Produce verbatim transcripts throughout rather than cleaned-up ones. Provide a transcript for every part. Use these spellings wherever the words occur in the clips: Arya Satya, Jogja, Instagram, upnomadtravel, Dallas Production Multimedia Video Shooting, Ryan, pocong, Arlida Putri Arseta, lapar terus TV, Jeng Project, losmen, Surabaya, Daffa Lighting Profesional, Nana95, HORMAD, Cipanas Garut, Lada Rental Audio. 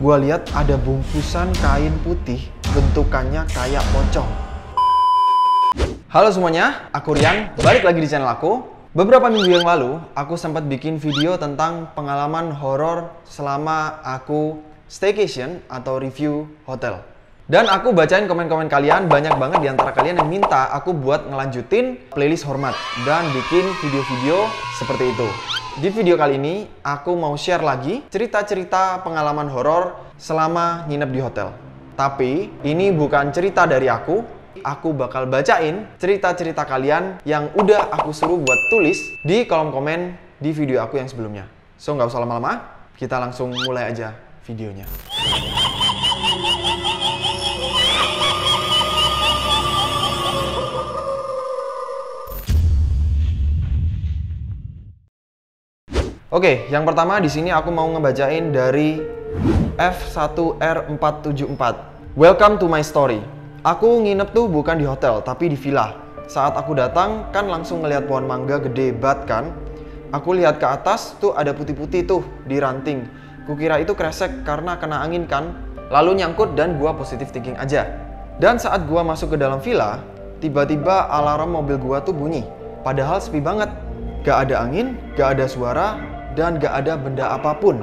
Gua lihat ada bungkusan kain putih, bentukannya kayak pocong. Halo semuanya, aku Ryan, balik lagi di channel aku. Beberapa minggu yang lalu, aku sempat bikin video tentang pengalaman horor selama aku staycation atau review hotel. Dan aku bacain komen-komen kalian, banyak banget diantara kalian yang minta aku buat ngelanjutin playlist Hormad dan bikin video-video seperti itu. Di video kali ini, aku mau share lagi cerita-cerita pengalaman horor selama nginep di hotel. Tapi, ini bukan cerita dari aku. Aku bakal bacain cerita-cerita kalian yang udah aku suruh buat tulis di kolom komen di video aku yang sebelumnya. So, nggak usah lama-lama, kita langsung mulai aja videonya. Oke, yang pertama di sini aku mau ngebacain dari F one R four seven four. Welcome to my story. Aku nginep tuh bukan di hotel, tapi di villa. Saat aku datang, kan langsung ngeliat pohon mangga gede banget kan. Aku lihat ke atas, tuh ada putih-putih tuh di ranting. Kukira itu kresek karena kena angin kan. Lalu nyangkut dan gua positive thinking aja. Dan saat gua masuk ke dalam villa, tiba-tiba alarm mobil gua tuh bunyi. Padahal sepi banget. Gak ada angin, gak ada suara, dan gak ada benda apapun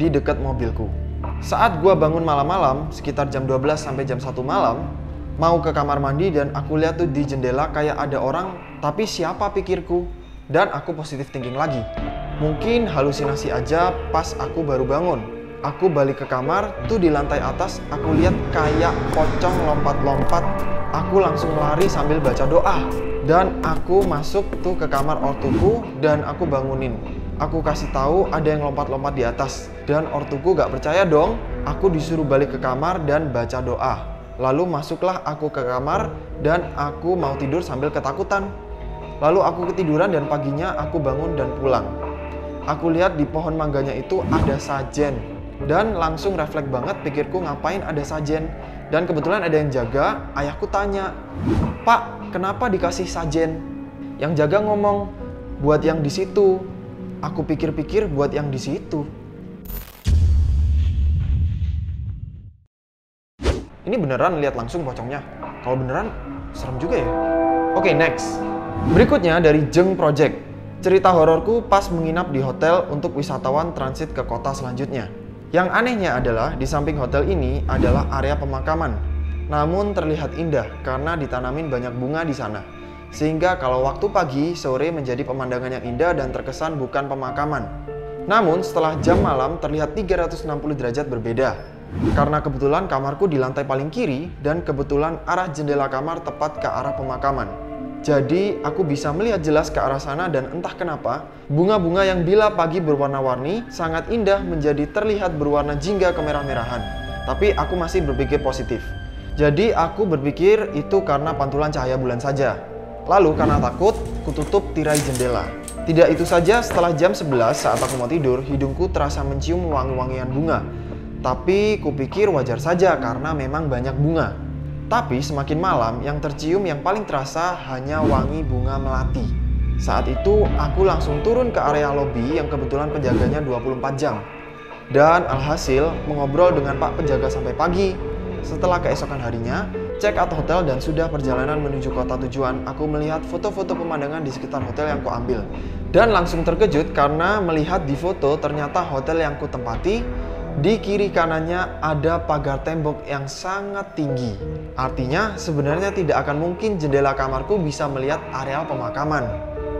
di dekat mobilku. Saat gua bangun malam-malam, sekitar jam dua belas sampai jam satu malam, mau ke kamar mandi dan aku lihat tuh di jendela kayak ada orang, tapi siapa pikirku? Dan aku positive thinking lagi. Mungkin halusinasi aja pas aku baru bangun. Aku balik ke kamar, tuh di lantai atas aku lihat kayak pocong lompat-lompat. Aku langsung lari sambil baca doa. Dan aku masuk tuh ke kamar ortuku dan aku bangunin. Aku kasih tahu ada yang lompat-lompat di atas. Dan ortuku gak percaya dong. Aku disuruh balik ke kamar dan baca doa. Lalu masuklah aku ke kamar dan aku mau tidur sambil ketakutan. Lalu aku ketiduran dan paginya aku bangun dan pulang. Aku lihat di pohon mangganya itu ada sajen. Dan langsung refleks banget pikirku, ngapain ada sajen. Dan kebetulan ada yang jaga, ayahku tanya, "Pak, kenapa dikasih sajen?" Yang jaga ngomong, "Buat yang di situ." Aku pikir-pikir, buat yang di situ. Ini beneran lihat langsung pocongnya. Kalau beneran, serem juga ya. Oke, okay, next. Berikutnya dari Jeng Project. Cerita hororku pas menginap di hotel untuk wisatawan transit ke kota selanjutnya. Yang anehnya adalah di samping hotel ini adalah area pemakaman. Namun terlihat indah karena ditanamin banyak bunga di sana. Sehingga kalau waktu pagi, sore menjadi pemandangan yang indah dan terkesan bukan pemakaman. Namun setelah jam malam terlihat tiga ratus enam puluh derajat berbeda. Karena kebetulan kamarku di lantai paling kiri dan kebetulan arah jendela kamar tepat ke arah pemakaman. Jadi aku bisa melihat jelas ke arah sana dan entah kenapa, bunga-bunga yang bila pagi berwarna-warni sangat indah menjadi terlihat berwarna jingga kemerah-merahan. Tapi aku masih berpikir positif. Jadi aku berpikir itu karena pantulan cahaya bulan saja. Lalu karena takut, kututup tirai jendela. Tidak itu saja, setelah jam sebelas saat aku mau tidur, hidungku terasa mencium wangi-wangian bunga. Tapi kupikir wajar saja karena memang banyak bunga. Tapi semakin malam, yang tercium yang paling terasa hanya wangi bunga melati. Saat itu, aku langsung turun ke area lobi yang kebetulan penjaganya dua puluh empat jam. Dan alhasil, mengobrol dengan Pak Penjaga sampai pagi. Setelah keesokan harinya, check out hotel dan sudah perjalanan menuju kota tujuan, aku melihat foto-foto pemandangan di sekitar hotel yang ku ambil. Dan langsung terkejut karena melihat di foto ternyata hotel yang ku tempati, di kiri kanannya ada pagar tembok yang sangat tinggi. Artinya sebenarnya tidak akan mungkin jendela kamarku bisa melihat areal pemakaman.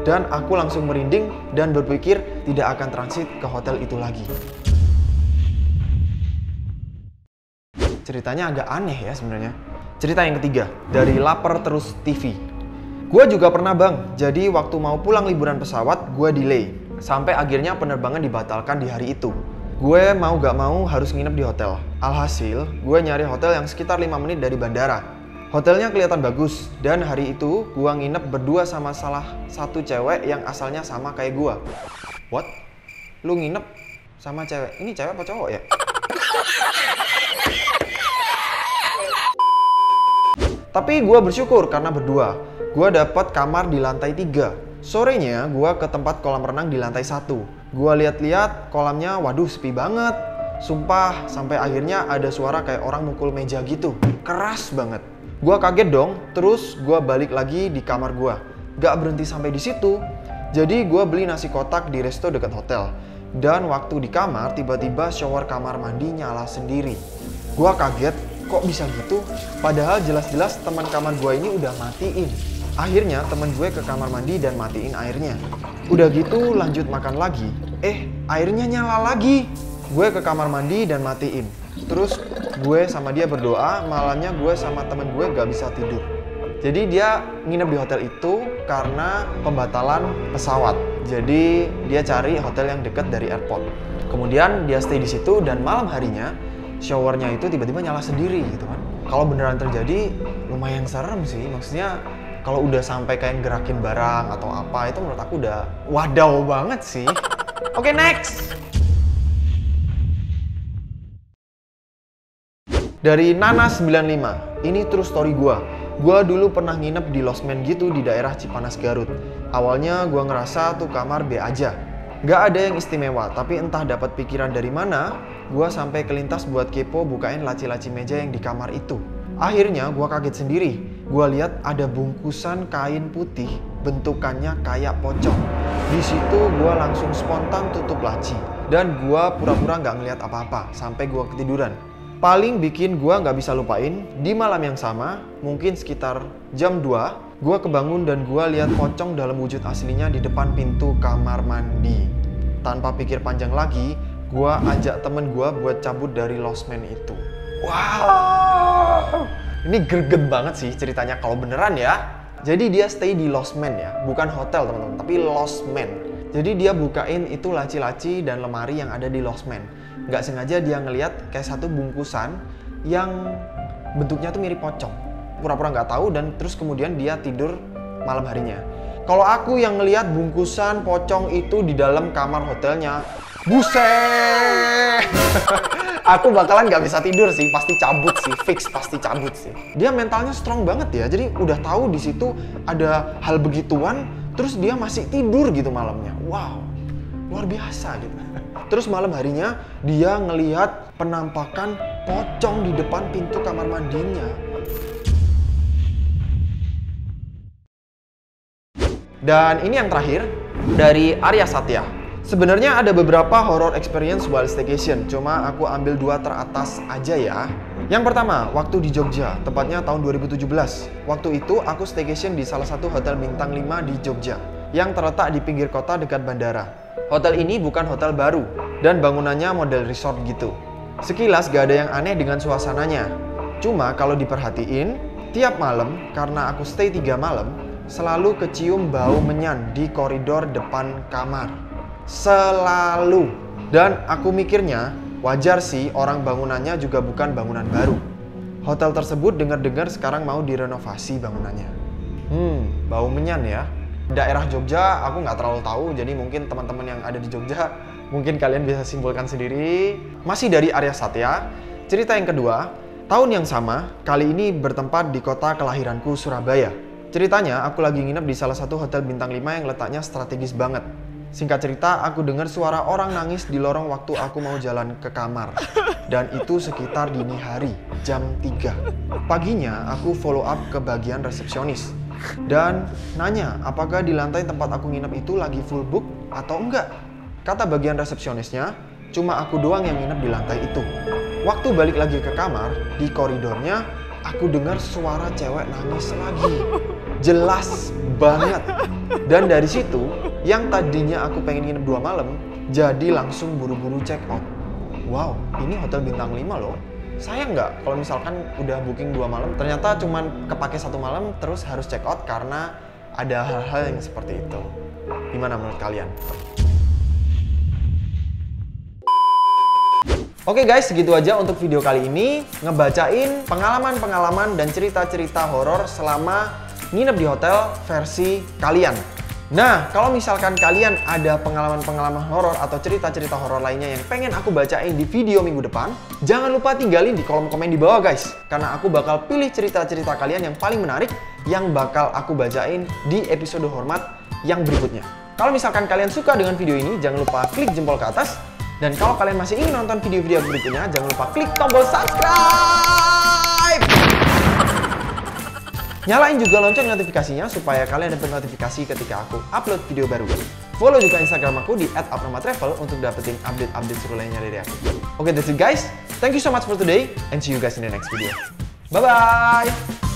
Dan aku langsung merinding dan berpikir tidak akan transit ke hotel itu lagi. Ceritanya agak aneh ya sebenarnya. Cerita yang ketiga, dari Lapar Terus T V. Gua juga pernah bang, jadi waktu mau pulang liburan pesawat, gua delay. Sampai akhirnya penerbangan dibatalkan di hari itu. Gue mau gak mau harus nginep di hotel. Alhasil, gue nyari hotel yang sekitar lima menit dari bandara. Hotelnya kelihatan bagus, dan hari itu gua nginep berdua sama salah satu cewek yang asalnya sama kayak gua. What? Lu nginep sama cewek? Ini cewek apa cowok ya? Tapi gue bersyukur karena berdua, gue dapat kamar di lantai tiga. Sorenya gue ke tempat kolam renang di lantai satu. Gue lihat-lihat kolamnya, waduh sepi banget. Sumpah, sampai akhirnya ada suara kayak orang mukul meja gitu. Keras banget. Gua kaget dong, terus gua balik lagi di kamar gua. Gak berhenti sampai di situ. Jadi gua beli nasi kotak di resto dekat hotel. Dan waktu di kamar, tiba-tiba shower kamar mandi nyala sendiri. Gua kaget, kok bisa gitu? Padahal jelas-jelas teman kamar gua ini udah matiin. Akhirnya teman gue ke kamar mandi dan matiin airnya. Udah gitu lanjut makan lagi. Eh, airnya nyala lagi. Gue ke kamar mandi dan matiin. Terus gue sama dia berdoa, malamnya gue sama temen gue gak bisa tidur. Jadi dia nginep di hotel itu karena pembatalan pesawat. Jadi dia cari hotel yang dekat dari airport. Kemudian dia stay di situ dan malam harinya showernya itu tiba-tiba nyala sendiri gitu kan. Kalau beneran terjadi lumayan serem sih. Maksudnya kalau udah sampai kayak gerakin barang atau apa itu menurut aku udah wadaw banget sih. Oke, next. Dari Nana sembilan lima, ini true story gue. Gue dulu pernah nginep di losmen gitu di daerah Cipanas Garut. Awalnya gue ngerasa tuh kamar B aja. Gak ada yang istimewa, tapi entah dapat pikiran dari mana, gue sampai kelintas buat kepo bukain laci-laci meja yang di kamar itu. Akhirnya gue kaget sendiri. Gue lihat ada bungkusan kain putih, bentukannya kayak pocong. Di situ gue langsung spontan tutup laci. Dan gue pura-pura gak ngeliat apa-apa, sampai gue ketiduran. Paling bikin gue nggak bisa lupain, di malam yang sama, mungkin sekitar jam dua, gue kebangun dan gue lihat pocong dalam wujud aslinya di depan pintu kamar mandi. Tanpa pikir panjang lagi, gue ajak temen gue buat cabut dari losmen itu. Wow, ini greget banget sih ceritanya kalau beneran ya. Jadi dia stay di losmen ya, bukan hotel teman-teman, tapi losmen. Jadi dia bukain itu laci-laci dan lemari yang ada di losmen. Nggak sengaja dia ngeliat kayak satu bungkusan yang bentuknya tuh mirip pocong. Pura-pura nggak tahu dan terus kemudian dia tidur malam harinya. Kalau aku yang ngeliat bungkusan pocong itu di dalam kamar hotelnya, buset! Aku bakalan nggak bisa tidur sih, pasti cabut sih, fix pasti cabut sih. Dia mentalnya strong banget ya, jadi udah tahu di situ ada hal begituan, terus dia masih tidur gitu malamnya. Wow, luar biasa gitu. Terus malam harinya dia ngelihat penampakan pocong di depan pintu kamar mandinya. Dan ini yang terakhir dari Arya Satya. Sebenarnya ada beberapa horror experience while staycation, cuma aku ambil dua teratas aja ya. Yang pertama, waktu di Jogja, tepatnya tahun dua ribu tujuh belas. Waktu itu aku staycation di salah satu hotel bintang lima di Jogja, yang terletak di pinggir kota dekat bandara. Hotel ini bukan hotel baru, dan bangunannya model resort gitu. Sekilas gak ada yang aneh dengan suasananya. Cuma kalau diperhatiin, tiap malam, karena aku stay tiga malam, selalu kecium bau menyan di koridor depan kamar. Selalu. Dan aku mikirnya, wajar sih orang bangunannya juga bukan bangunan baru. Hotel tersebut dengar-dengar sekarang mau direnovasi bangunannya. Hmm, bau menyan ya. Daerah Jogja aku nggak terlalu tahu, jadi mungkin teman-teman yang ada di Jogja mungkin kalian bisa simpulkan sendiri. Masih dari Arya Satya, cerita yang kedua, tahun yang sama, kali ini bertempat di kota kelahiranku, Surabaya. Ceritanya aku lagi nginep di salah satu hotel bintang lima yang letaknya strategis banget. Singkat cerita, aku dengar suara orang nangis di lorong waktu aku mau jalan ke kamar. Dan itu sekitar dini hari, jam tiga. Paginya aku follow up ke bagian resepsionis dan nanya apakah di lantai tempat aku nginep itu lagi full book atau enggak. Kata bagian resepsionisnya, cuma aku doang yang nginep di lantai itu. Waktu balik lagi ke kamar, di koridornya aku dengar suara cewek nangis lagi. Jelas banget. Dan dari situ, yang tadinya aku pengen nginep dua malam, jadi langsung buru-buru check out. Wow, ini hotel bintang lima loh. Sayang nggak kalau misalkan udah booking dua malam, ternyata cuman kepake satu malam terus harus check out karena ada hal-hal yang seperti itu. Gimana menurut kalian? Oke guys, segitu aja untuk video kali ini. Ngebacain pengalaman-pengalaman dan cerita-cerita horor selama nginep di hotel versi kalian. Nah, kalau misalkan kalian ada pengalaman-pengalaman horor atau cerita-cerita horor lainnya yang pengen aku bacain di video minggu depan, jangan lupa tinggalin di kolom komen di bawah guys. Karena aku bakal pilih cerita-cerita kalian yang paling menarik yang bakal aku bacain di episode Hormad yang berikutnya. Kalau misalkan kalian suka dengan video ini, jangan lupa klik jempol ke atas Dan kalau kalian masih ingin nonton video-video berikutnya, jangan lupa klik tombol subscribe. Nyalain juga lonceng notifikasinya supaya kalian dapat notifikasi ketika aku upload video baru. Follow juga Instagram aku di et upnomadtravel untuk dapetin update-update seru lainnya dari aku. Oke, that's it guys. Thank you so much for today and see you guys in the next video. Bye-bye!